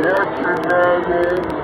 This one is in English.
Yes,